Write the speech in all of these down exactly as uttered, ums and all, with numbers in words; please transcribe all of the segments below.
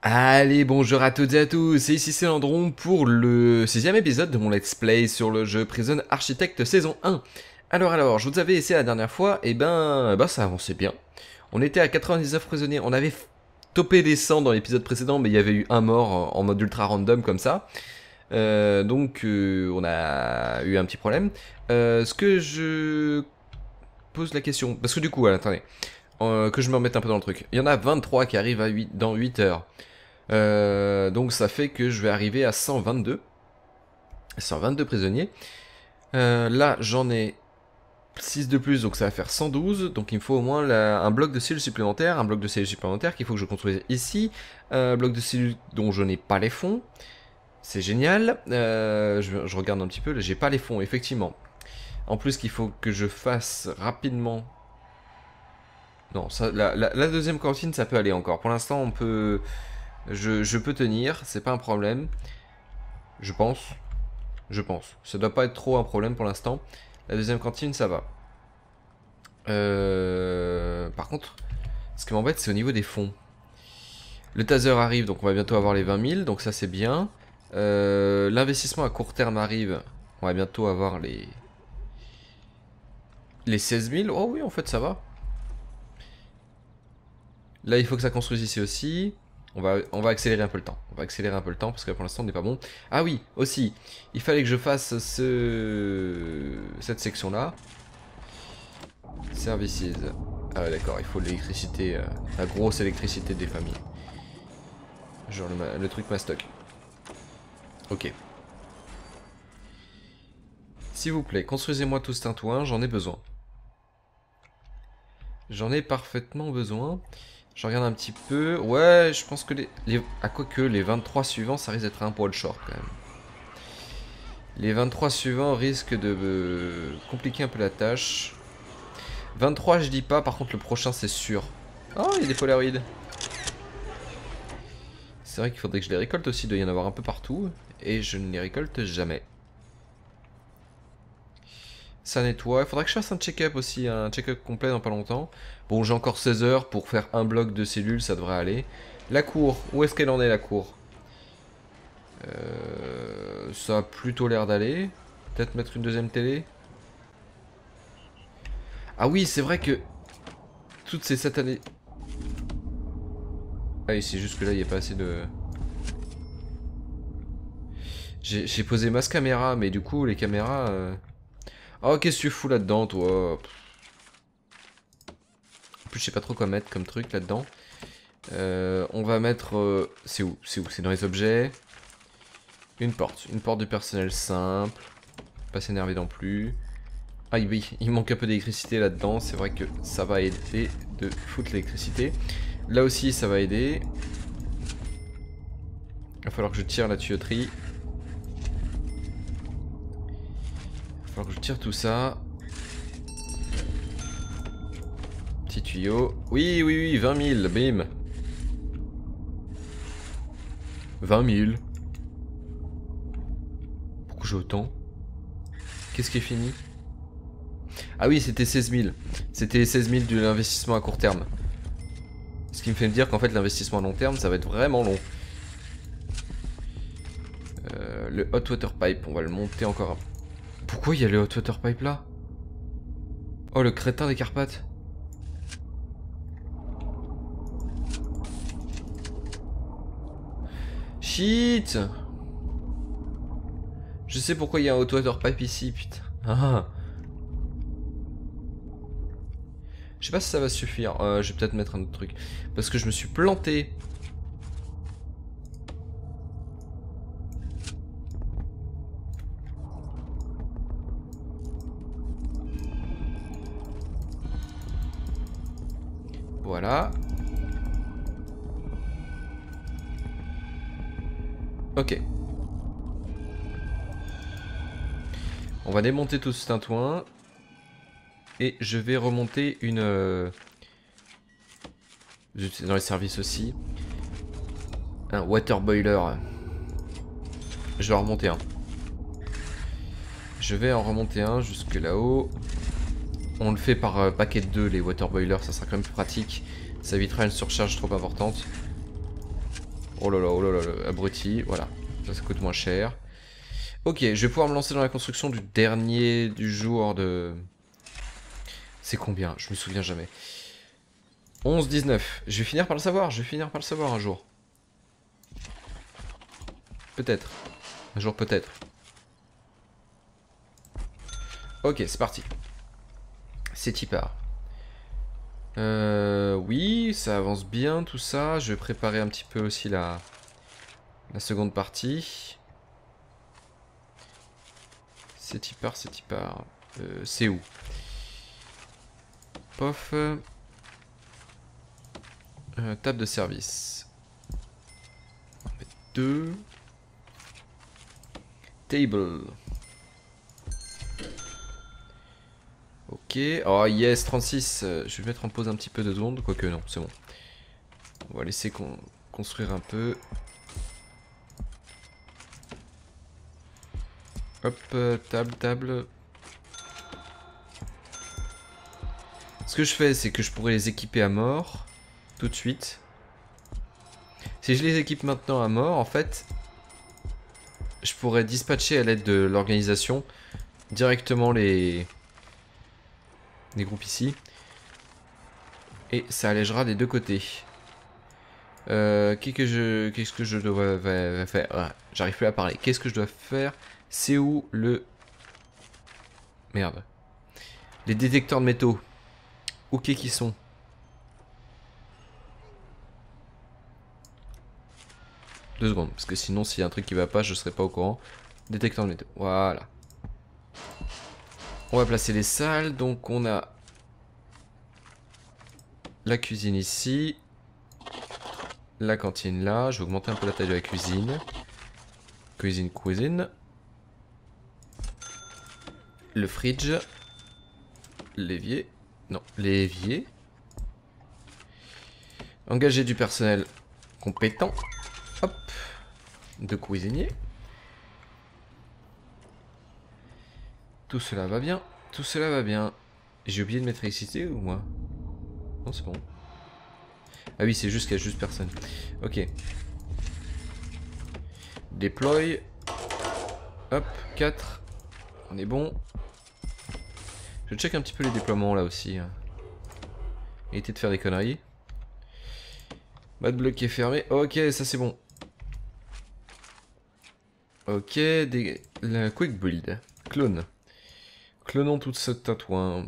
Allez, bonjour à toutes et à tous, c'est ici Selandron pour le sixième épisode de mon let's play sur le jeu Prison Architect saison un. Alors alors, je vous avais essayé la dernière fois, et ben, ben ça avançait bien. On était à quatre-vingt-dix-neuf prisonniers, on avait topé les cent dans l'épisode précédent, mais il y avait eu un mort en mode ultra random comme ça. Euh, donc euh, on a eu un petit problème. Euh, ce que je pose la question, parce que du coup, attendez, euh, que je me remette un peu dans le truc. Il y en a vingt-trois qui arrivent à huit, dans huit heures. Euh, donc ça fait que je vais arriver à cent vingt-deux cent vingt-deux prisonniers. euh, Là j'en ai six de plus, donc ça va faire cent douze. Donc il me faut au moins la, un bloc de cellules supplémentaires. Un bloc de cellules supplémentaires qu'il faut que je construise ici. euh, Bloc de cellules dont je n'ai pas les fonds. C'est génial. euh, je, je regarde un petit peu, j'ai pas les fonds effectivement. En plus qu'il faut que je fasse rapidement. Non, ça, la, la, la deuxième cantine ça peut aller encore. Pour l'instant on peut... Je, je peux tenir, c'est pas un problème. Je pense. Je pense. Ça doit pas être trop un problème pour l'instant. La deuxième cantine, ça va. Euh... Par contre, ce qui m'embête, c'est au niveau des fonds. Le taser arrive, donc on va bientôt avoir les vingt mille, donc ça c'est bien. Euh... L'investissement à court terme arrive, on va bientôt avoir les... Les seize mille, oh oui, en fait ça va. Là, il faut que ça construise ici aussi. On va, on va accélérer un peu le temps. On va accélérer un peu le temps parce que pour l'instant on n'est pas bon. Ah oui, aussi, il fallait que je fasse ce... cette section là. Services. Ah ouais, d'accord, il faut l'électricité, euh, la grosse électricité des familles. Genre le, le truc mastoc. Ok. S'il vous plaît, construisez-moi tout ce tintouin, j'en ai besoin. J'en ai parfaitement besoin. Je regarde un petit peu. Ouais, je pense que les... les à quoi que les vingt-trois suivants, ça risque d'être un poil short quand même. Les vingt-trois suivants risquent de euh, compliquer un peu la tâche. vingt-trois, je dis pas. Par contre, le prochain, c'est sûr. Oh, il y a des polaroïdes. C'est vrai qu'il faudrait que je les récolte aussi. Il doit y en avoir un peu partout. Et je ne les récolte jamais. Ça nettoie, il faudra que je fasse un check-up aussi, un check-up complet dans pas longtemps. Bon, j'ai encore seize heures pour faire un bloc de cellules, ça devrait aller. La cour, où est-ce qu'elle en est la cour? euh, Ça a plutôt l'air d'aller. Peut-être mettre une deuxième télé. Ah oui, c'est vrai que toutes ces satanées... Ah oui, c'est juste que là, il n'y a pas assez de... J'ai posé masse caméra, mais du coup, les caméras... Euh... Oh, qu'est-ce que tu fous là-dedans, toi? En plus, je sais pas trop quoi mettre comme truc là-dedans. Euh, on va mettre... Euh, c'est où? C'est où? C'est dans les objets. Une porte. Une porte du personnel simple. Pas s'énerver non plus. Ah oui, il manque un peu d'électricité là-dedans. C'est vrai que ça va aider de foutre l'électricité. Là aussi, ça va aider. Il va falloir que je tire la tuyauterie. Alors que je tire tout ça. Petit tuyau. Oui, oui, oui, vingt mille, bim. vingt mille. Pourquoi j'ai autant? Qu'est-ce qui est fini? Ah oui, c'était seize mille. C'était seize mille de l'investissement à court terme. Ce qui me fait me dire qu'en fait, l'investissement à long terme, ça va être vraiment long. Euh, le hot water pipe, on va le monter encore un peu. Pourquoi il y a le hot water pipe là? Oh, le crétin des Carpates. Shit. Je sais pourquoi il y a un hot water pipe ici, putain. Ah. Je sais pas si ça va suffire. Euh, je vais peut-être mettre un autre truc. Parce que je me suis planté. Voilà. Ok. On va démonter tout ce tintouin. Et je vais remonter une... Euh, dans les services aussi. Un water boiler. Je vais en remonter un. Je vais en remonter un jusque là-haut. On le fait par euh, paquet de deux, les water boilers, ça sera quand même plus pratique. Ça évitera une surcharge trop importante. Oh là là, oh là là, le abruti, voilà. Ça, ça coûte moins cher. Ok, je vais pouvoir me lancer dans la construction du dernier du jour de... C'est combien? Je me souviens jamais. onze dix-neuf. Je vais finir par le savoir, je vais finir par le savoir un jour. Peut-être. Un jour peut-être. Ok, c'est parti. C'est y part. Euh, oui, ça avance bien tout ça. Je vais préparer un petit peu aussi la, la seconde partie. C'est y part, c'est y part. Euh, c'est où? Pof. Euh, table de service. On va mettre deux. Table. Ok, oh yes, trente-six, je vais mettre en pause un petit peu de secondes, quoique non, c'est bon. On va laisser con construire un peu. Hop, table, table. Ce que je fais, c'est que je pourrais les équiper à mort, tout de suite. Si je les équipe maintenant à mort, en fait, je pourrais dispatcher à l'aide de l'organisation directement les... des groupes ici et ça allégera des deux côtés. Euh, qu'est-ce que je qu'est-ce que je dois faire? Ah, j'arrive plus à parler. Qu'est-ce que je dois faire? C'est où le merde? Les détecteurs de métaux. Ok, qui sont? Deux secondes parce que sinon s'il y a un truc qui va pas, je serai pas au courant. Détecteur de métaux. Voilà. On va placer les salles, donc on a la cuisine ici, la cantine là, je vais augmenter un peu la taille de la cuisine, cuisine, cuisine, le fridge, l'évier, non, l'évier, engager du personnel compétent, hop, de cuisinier. Tout cela va bien, tout cela va bien. J'ai oublié de mettre excité ou moi? Non, c'est bon. Ah oui, c'est juste qu'il y a juste personne. Ok. Déploie. Hop, quatre. On est bon. Je check un petit peu les déploiements là aussi. Éviter de faire des conneries. Mode bloc qui est fermé. Ok, ça c'est bon. Ok, des... le quick build. Clone. Clonons toute cette tatouin.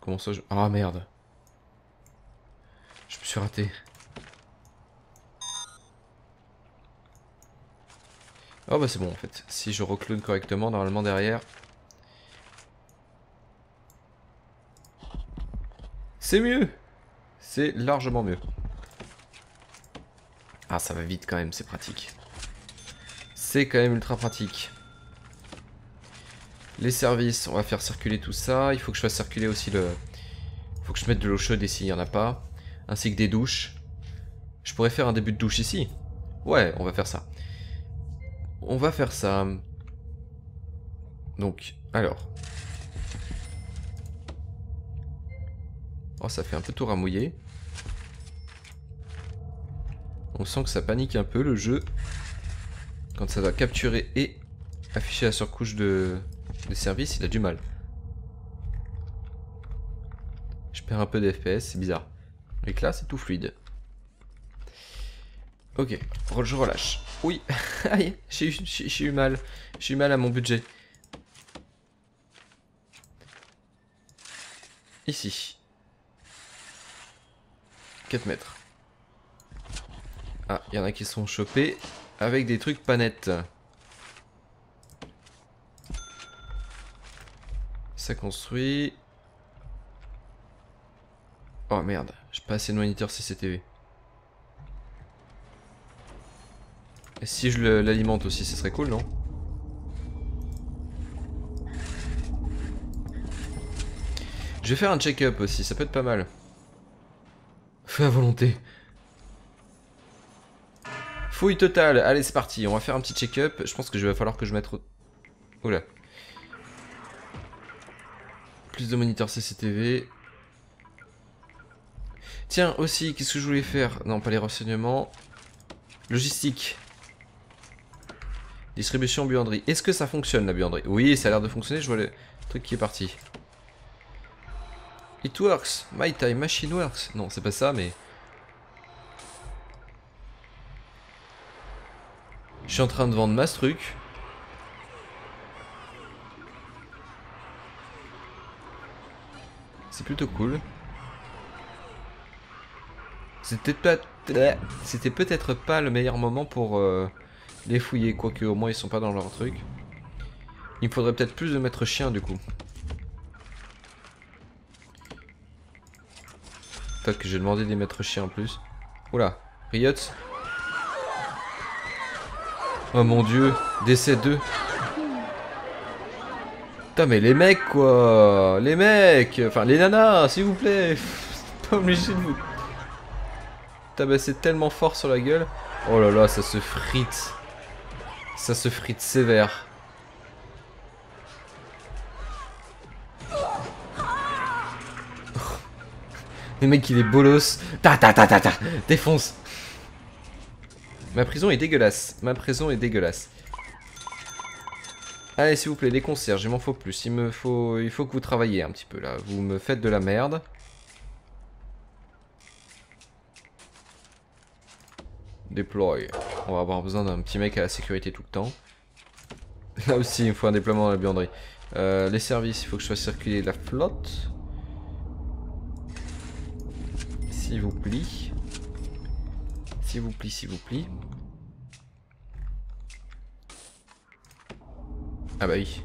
Comment ça je... Ah merde. Je me suis raté. Oh bah c'est bon en fait. Si je reclone correctement, normalement derrière. C'est mieux. C'est largement mieux. Ah ça va vite quand même, c'est pratique. C'est quand même ultra pratique. Les services, on va faire circuler tout ça. Il faut que je fasse circuler aussi le... Il faut que je mette de l'eau chaude ici, il n'y en a pas. Ainsi que des douches. Je pourrais faire un début de douche ici. Ouais, on va faire ça. On va faire ça. Donc, alors. Oh, ça fait un peu tout ramouillé. On sent que ça panique un peu le jeu. Quand ça doit capturer et afficher la surcouche de, de service, il a du mal. Je perds un peu de F P S, c'est bizarre. Avec là, c'est tout fluide. Ok, je relâche. Oui, aïe, j'ai eu, j'ai eu mal. J'ai eu mal à mon budget. Ici. quatre mètres. Ah, il y en a qui sont chopés. Avec des trucs pas nets. Ça construit. Oh merde, j'ai pas assez de moniteur C C T V. Et si je l'alimente aussi, ce serait cool, non? Je vais faire un check-up aussi, ça peut être pas mal. Fais à volonté. Fouille totale, allez c'est parti, on va faire un petit check-up, je pense que je vais falloir que je mette... Oula. Plus de moniteurs C C T V. Tiens, aussi, qu'est-ce que je voulais faire? Non, pas les renseignements. Logistique. Distribution buanderie. Est-ce que ça fonctionne la buanderie? Oui, ça a l'air de fonctionner. Je vois le truc qui est parti. It works. My time machine works. Non, c'est pas ça, mais... Je suis en train de vendre ma truc. C'est plutôt cool. C'était peut-être c'était peut-être pas le meilleur moment pour euh, les fouiller, quoique au moins ils sont pas dans leur truc. Il me faudrait peut-être plus de maîtres chiens du coup. Peut-être que j'ai demandé des maîtres chiens en plus. Oula, Riot. Oh mon dieu, D C deux. Putain mais les mecs quoi, les mecs, enfin les nanas s'il vous plaît, pas obligé de vous... Tabassé tellement fort sur la gueule. Oh là là, ça se frite. Ça se frite sévère. Le mec il est bolos. Ta ta ta ta ta. Défonce. Ma prison est dégueulasse. Ma prison est dégueulasse. Allez s'il vous plaît, les concierges, il m'en faut plus. Il me faut. Il faut que vous travaillez un petit peu là. Vous me faites de la merde. Déploie. On va avoir besoin d'un petit mec à la sécurité tout le temps. Là aussi, il me faut un déploiement à la buanderie. Euh, les services, il faut que je fasse circuler la flotte. S'il vous plaît. S'il vous plaît, s'il vous plaît. Ah bah oui.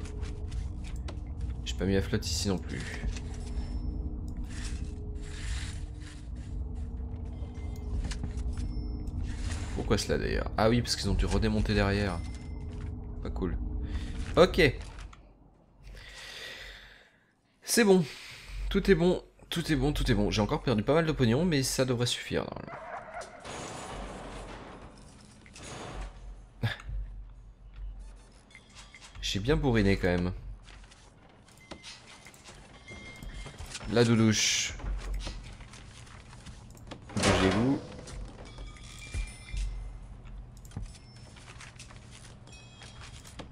J'ai pas mis la flotte ici non plus. Pourquoi cela d'ailleurs? Ah oui, parce qu'ils ont dû redémonter derrière. Pas cool. Ok. C'est bon. Tout est bon, tout est bon, tout est bon. J'ai encore perdu pas mal de pognon, mais ça devrait suffire. J'ai bien bourriné quand même. La doudouche. Bougez-vous.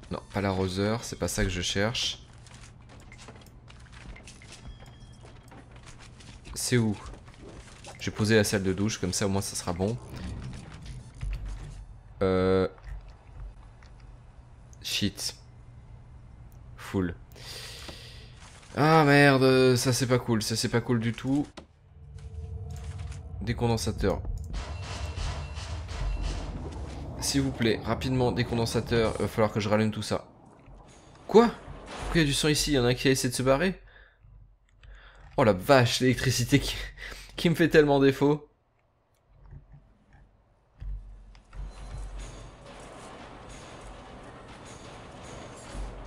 Non, pas l'arroseur, c'est pas ça que je cherche. C'est où? J'ai posé la salle de douche, comme ça au moins ça sera bon. Euh... Shit. Full. Ah merde, ça c'est pas cool, ça c'est pas cool du tout. Des condensateurs. S'il vous plaît, rapidement, des condensateurs. Il va falloir que je rallume tout ça. Quoi? Pourquoi il y a du sang ici? Il y en a un qui a essayé de se barrer? Oh la vache, l'électricité qui... qui me fait tellement défaut.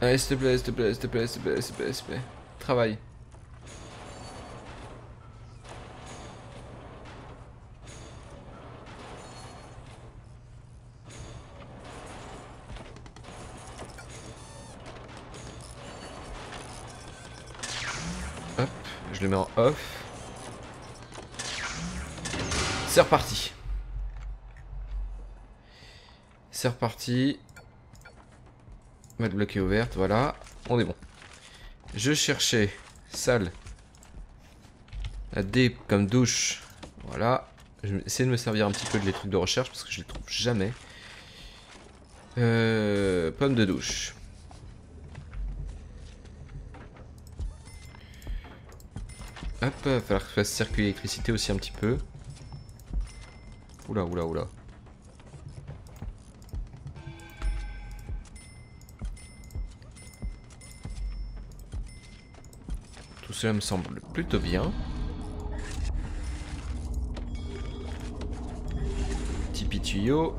Allez, s'il te plaît, s'il te plaît, s'il te plaît, s'il te plaît, s'il te plaît, s'il te plaît. Travaille. Je le mets en off. C'est reparti. C'est reparti. Mode bloquée ouverte, voilà. On est bon. Je cherchais salle. La D comme douche. Voilà. Je vais essayer de me servir un petit peu de les trucs de recherche parce que je les trouve jamais. Euh, pomme de douche. Hop, il va falloir que je fasse circuler l'électricité aussi un petit peu. Oula, oula, oula. Tout cela me semble plutôt bien. Petit tuyau.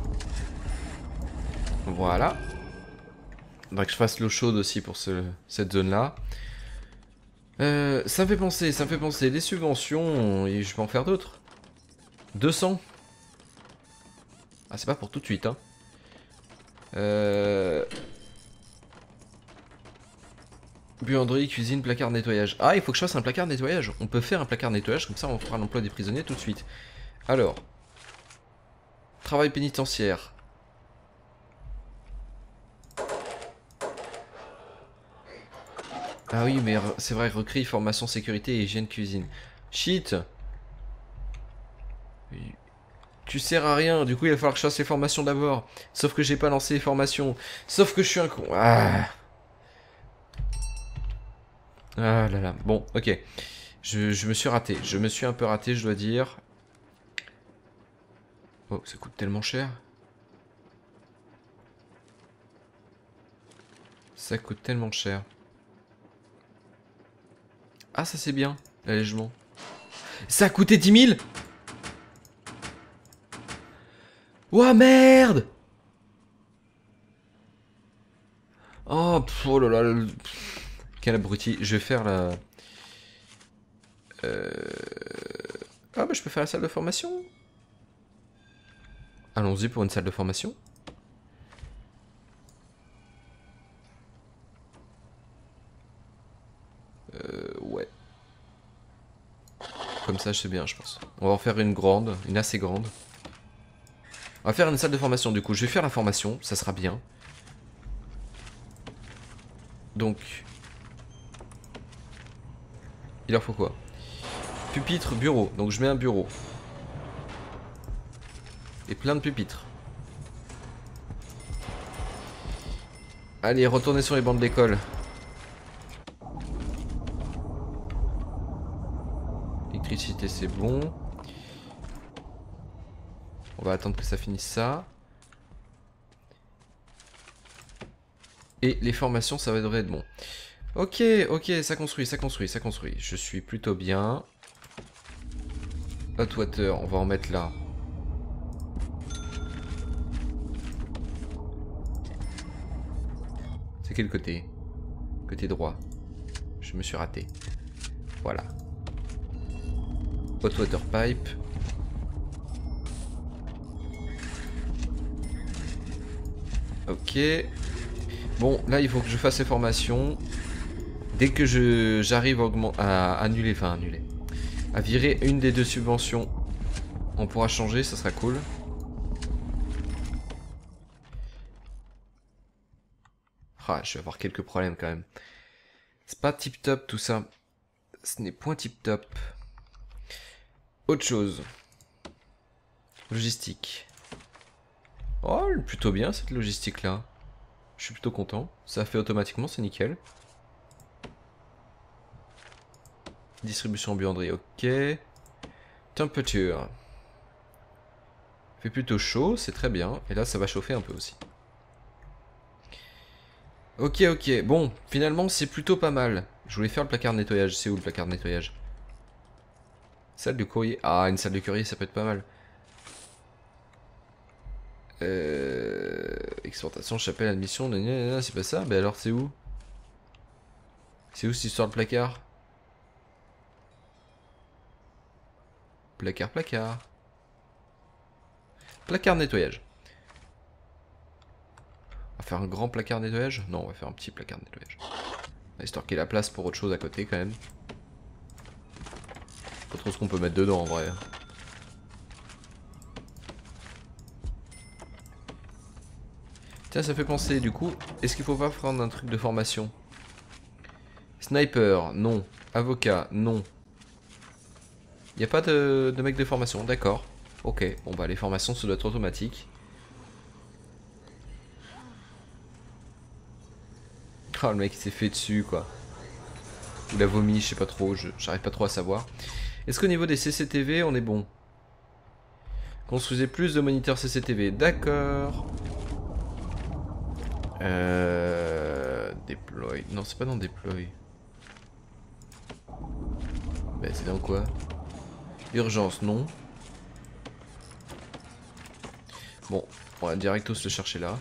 Voilà. Il faudrait que je fasse l'eau chaude aussi pour ce, cette zone-là. Euh, ça me fait penser, ça me fait penser, les subventions, et je peux en faire d'autres. deux cents. Ah, c'est pas pour tout de suite, hein. Euh... Buanderie, cuisine, placard nettoyage. Ah, il faut que je fasse un placard nettoyage. On peut faire un placard nettoyage, comme ça on fera l'emploi des prisonniers tout de suite. Alors, travail pénitentiaire. Ah oui, mais c'est vrai, recrée, formation, sécurité et hygiène, cuisine. Shit! Tu sers à rien, du coup il va falloir que je fasse les formations d'abord. Sauf que j'ai pas lancé les formations. Sauf que je suis un con. Ah, ah là là, bon, ok. Je, je me suis raté, je me suis un peu raté, je dois dire. Oh, ça coûte tellement cher. Ça coûte tellement cher. Ah, ça c'est bien, l'allègement. Ça a coûté dix mille. Ouah, merde. Oh, pff, oh là là. Pff. Quel abruti. Je vais faire la... Euh... Ah, bah je peux faire la salle de formation. Allons-y pour une salle de formation. Euh, ouais. Comme ça, je sais bien, je pense. On va en faire une grande, une assez grande. On va faire une salle de formation, du coup. Je vais faire la formation, ça sera bien. Donc... Il leur faut quoi? Pupitre, bureau. Donc je mets un bureau. Et plein de pupitres. Allez, retournez sur les bancs de l'école. Électricité, c'est bon. On va attendre que ça finisse ça. Et les formations, ça devrait être bon. Ok, ok, ça construit, ça construit, ça construit. Je suis plutôt bien. Hot water, on va en mettre là. C'est quel côté? Côté droit. Je me suis raté. Voilà. Hot water pipe. Ok. Bon, là il faut que je fasse les formations. Dès que je j'arrive à, à annuler, enfin annuler, à virer une des deux subventions, on pourra changer, ça sera cool. Ah, je vais avoir quelques problèmes quand même. C'est pas tip top tout ça. Ce n'est point tip top. Autre chose. Logistique. Oh, plutôt bien cette logistique là. Je suis plutôt content. Ça fait automatiquement, c'est nickel. Distribution en buanderie, ok. Température. Fait plutôt chaud, c'est très bien. Et là, ça va chauffer un peu aussi. Ok, ok. Bon, finalement, c'est plutôt pas mal. Je voulais faire le placard de nettoyage. C'est où le placard de nettoyage? Salle de courrier. Ah, une salle de courrier, ça peut être pas mal. Euh... Exportation, chapelle, admission. C'est pas ça? Ben alors, c'est où? C'est où cette histoire de placard? Placard, placard. Placard nettoyage. On va faire un grand placard nettoyage? Non, on va faire un petit placard nettoyage. Histoire qu'il y ait la place pour autre chose à côté quand même. Pas trop ce qu'on peut mettre dedans en vrai. Tiens, ça fait penser du coup. Est-ce qu'il faut pas prendre un truc de formation? Sniper, non. Avocat, non. Y'a pas de, de mec de formation, d'accord. Ok, bon bah les formations ça doit être automatique. Oh le mec il s'est fait dessus quoi. Ou la vomi, je sais pas trop, j'arrive pas trop à savoir. Est-ce qu'au niveau des C C T V on est bon? Construisez plus de moniteurs C C T V, d'accord. Euh... Deploy, non c'est pas dans deploy. Bah c'est dans quoi? Urgence, non. Bon, on va directos le chercher là.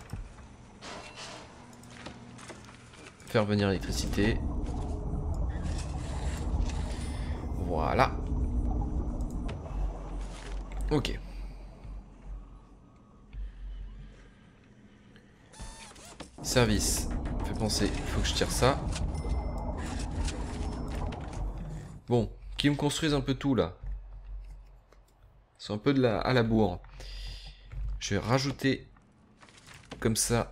Faire venir l'électricité. Voilà. Ok. Service. Fait penser, il faut que je tire ça. Bon, qu'ils me construisent un peu tout là. Ils sont un peu de la, à la bourre. Je vais rajouter comme ça.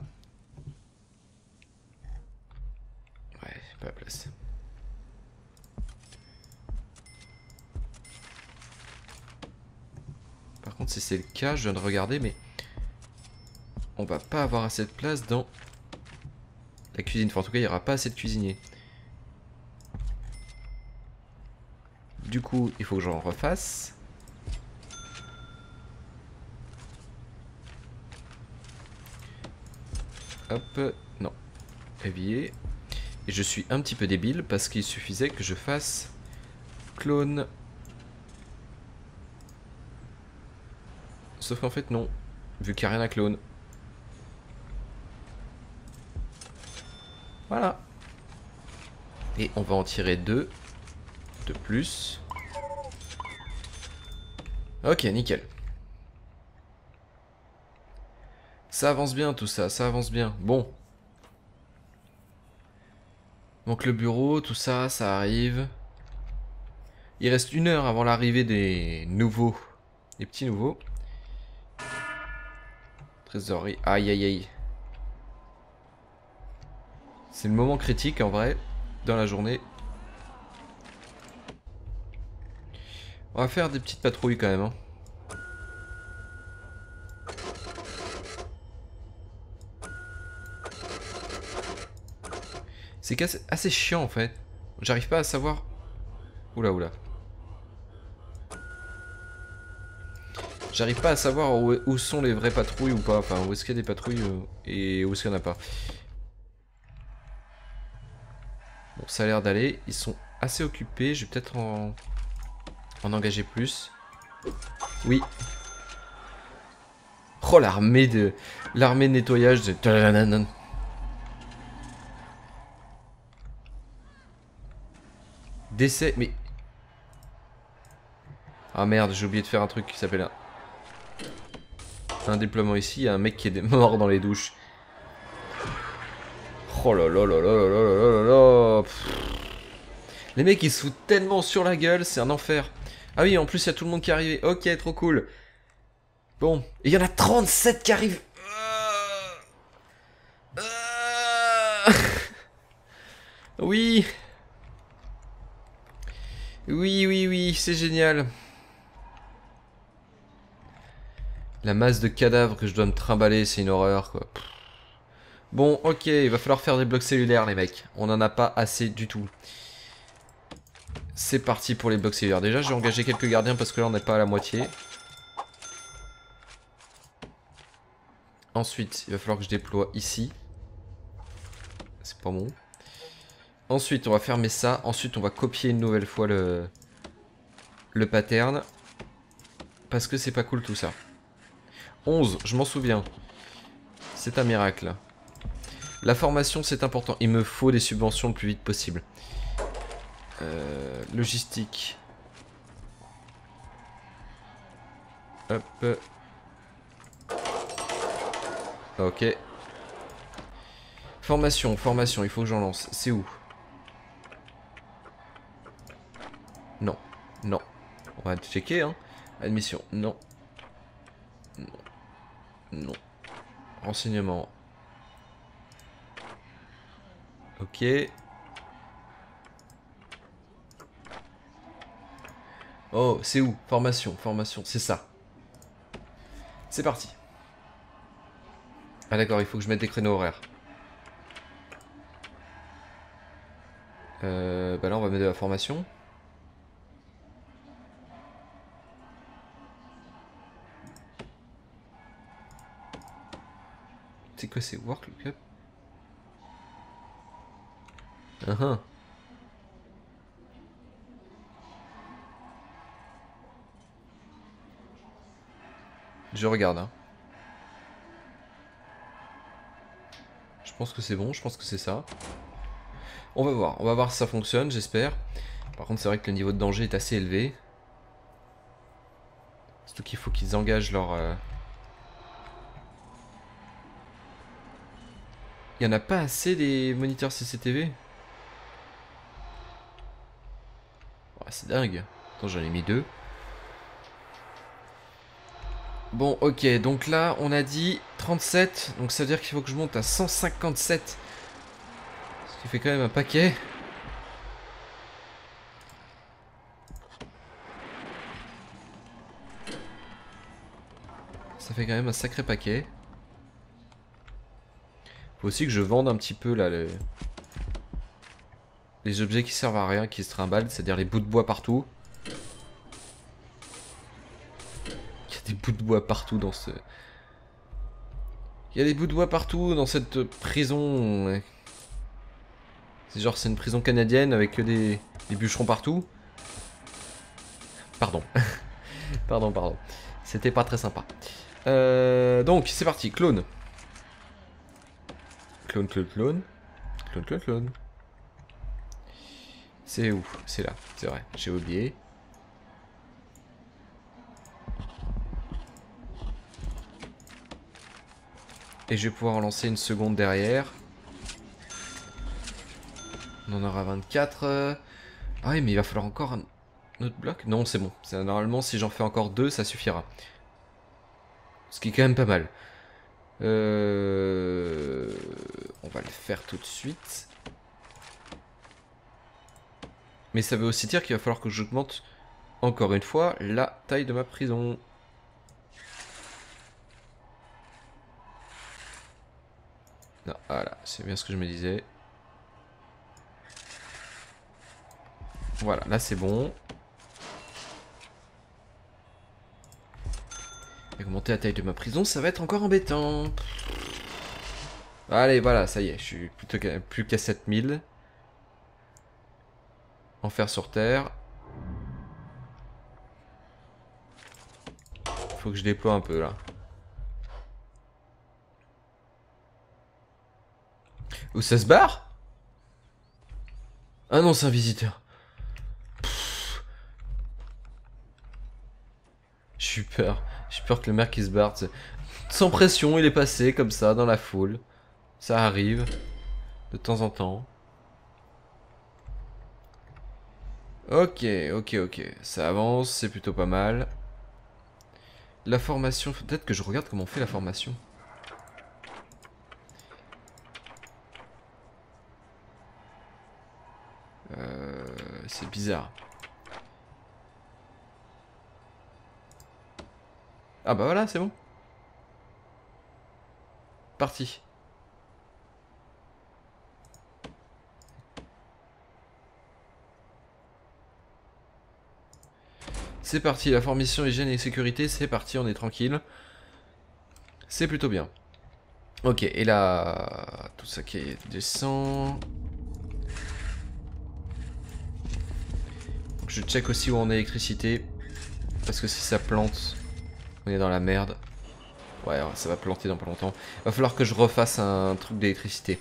Ouais, pas la place. Par contre, si c'est le cas, je viens de regarder, mais on va pas avoir assez de place dans la cuisine. Enfin, en tout cas, il n'y aura pas assez de cuisiniers. Du coup, il faut que j'en refasse. Hop, non, évier. Et je suis un petit peu débile parce qu'il suffisait que je fasse clone. Sauf qu'en fait non, vu qu'il n'y a rien à clone. Voilà. Et on va en tirer deux de plus. Ok, nickel. Ça avance bien tout ça, ça avance bien. Bon. Donc le bureau, tout ça, ça arrive. Il reste une heure avant l'arrivée des nouveaux, des petits nouveaux. Trésorerie, aïe aïe aïe. C'est le moment critique en vrai, dans la journée. On va faire des petites patrouilles quand même, hein. C'est assez, assez chiant en fait. J'arrive pas à savoir. Oula oula. J'arrive pas à savoir où, où sont les vraies patrouilles ou pas. Enfin, où est-ce qu'il y a des patrouilles et où est-ce qu'il y en a pas. Bon, ça a l'air d'aller. Ils sont assez occupés. Je vais peut-être en, en engager plus. Oui. Oh, l'armée de l'armée de nettoyage de. Décès, mais... Ah merde, j'ai oublié de faire un truc qui s'appelle un... un déploiement ici, il y a un mec qui est mort dans les douches. Oh là là là là là là là là. Les mecs ils se foutent tellement sur la gueule, c'est un enfer. Ah oui, en plus il y a tout le monde qui est arrivé, ok, trop cool. Bon, et il y en a trente-sept qui arrivent. Oui. Oui, oui, oui, c'est génial. La masse de cadavres que je dois me trimballer, c'est une horreur, quoi. Pff. Bon, ok, il va falloir faire des blocs cellulaires, les mecs. On n'en a pas assez du tout. C'est parti pour les blocs cellulaires. Déjà, j'ai engagé quelques gardiens parce que là, on n'est pas à la moitié. Ensuite, il va falloir que je déploie ici. C'est pas bon. Ensuite, on va fermer ça. Ensuite, on va copier une nouvelle fois le, le pattern. Parce que c'est pas cool tout ça. onze, je m'en souviens. C'est un miracle. La formation, c'est important. Il me faut des subventions le plus vite possible. Euh, logistique. Hop. Ok. Formation, formation, il faut que j'en lance. C'est où ? Non, non. On va checker, hein. Admission, non. Non. Non. Renseignement. Ok. Oh, c'est où ? Formation, formation, c'est ça. C'est parti. Ah d'accord, il faut que je mette des créneaux horaires. Euh, bah là, on va mettre de la formation. C'est quoi, c'est work lookup? Ah ah. Je regarde. Hein. Je pense que c'est bon, je pense que c'est ça. On va voir, on va voir si ça fonctionne, j'espère. Par contre, c'est vrai que le niveau de danger est assez élevé. Surtout qu'il faut qu'ils engagent leur... Euh Il n'y en a pas assez des moniteurs C C T V. Ah, c'est dingue. Attends, j'en ai mis deux. Bon, ok, donc là, on a dit trente-sept, donc ça veut dire qu'il faut que je monte à cent cinquante-sept. Ce qui fait quand même un paquet. Ça fait quand même un sacré paquet. Faut aussi que je vende un petit peu là les, les objets qui servent à rien, qui se trimballent, c'est-à-dire les bouts de bois partout. Des bouts de bois partout dans ce... Il y a des bouts de bois partout dans cette prison. C'est genre c'est une prison canadienne avec des, des bûcherons partout. Pardon. pardon, pardon. C'était pas très sympa. Euh, donc c'est parti, clone. Clone, clone, clone. Clone, clone, clone. C'est où? C'est là, c'est vrai. J'ai oublié. Et je vais pouvoir en lancer une seconde derrière. On en aura vingt-quatre. Ah oui, mais il va falloir encore un autre bloc. Non, c'est bon. Normalement, si j'en fais encore deux, ça suffira. Ce qui est quand même pas mal. Euh... On va le faire tout de suite. Mais ça veut aussi dire qu'il va falloir que j'augmente encore une fois la taille de ma prison. Non, voilà, c'est bien ce que je me disais. Voilà, là c'est bon. Et augmenter la taille de ma prison, ça va être encore embêtant. Allez, voilà, ça y est, je suis plutôt qu'à, plus qu'à sept mille. Enfer sur terre. Faut que je déploie un peu là. Où ça se barre? Ah non, c'est un visiteur. J'ai eu peur. J'ai peur que le mec il se barre. T'sais. Sans pression, il est passé comme ça dans la foule. Ça arrive de temps en temps. Ok, ok, ok. Ça avance, c'est plutôt pas mal. La formation. Peut-être que je regarde comment on fait la formation. Euh, c'est bizarre. Ah bah voilà, c'est bon. Parti. C'est parti, la formation hygiène et sécurité, c'est parti, on est tranquille. C'est plutôt bien. Ok, et là... Tout ça qui descend... Je check aussi où on a l'électricité. Parce que si ça plante, on est dans la merde. Ouais, ça va planter dans pas longtemps. Va falloir que je refasse un truc d'électricité.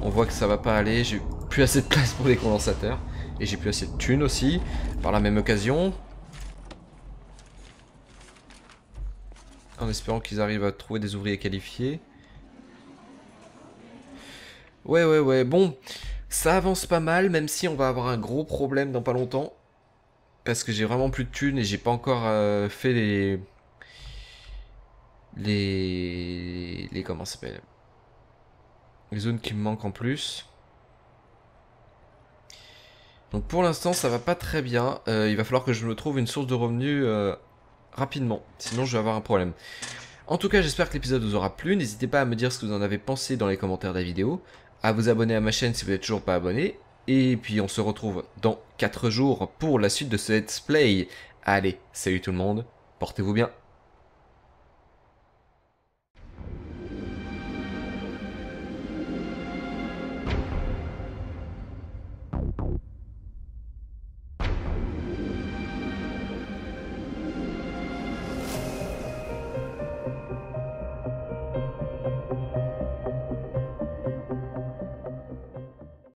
On voit que ça va pas aller. J'ai plus assez de place pour les condensateurs. Et j'ai plus assez de thunes aussi. Par la même occasion. En espérant qu'ils arrivent à trouver des ouvriers qualifiés. Ouais, ouais, ouais. Bon, ça avance pas mal. Même si on va avoir un gros problème dans pas longtemps. Parce que j'ai vraiment plus de thunes et j'ai pas encore euh, fait les... Les... Les... Comment ça s'appelle? Les zones qui me manquent en plus. Donc pour l'instant ça va pas très bien. Euh, il va falloir que je me trouve une source de revenus euh, rapidement. Sinon je vais avoir un problème. En tout cas j'espère que l'épisode vous aura plu. N'hésitez pas à me dire ce que vous en avez pensé dans les commentaires de la vidéo. À vous abonner à ma chaîne si vous n'êtes toujours pas abonné. Et puis on se retrouve dans quatre jours pour la suite de ce let's play. Allez, salut tout le monde, portez-vous bien.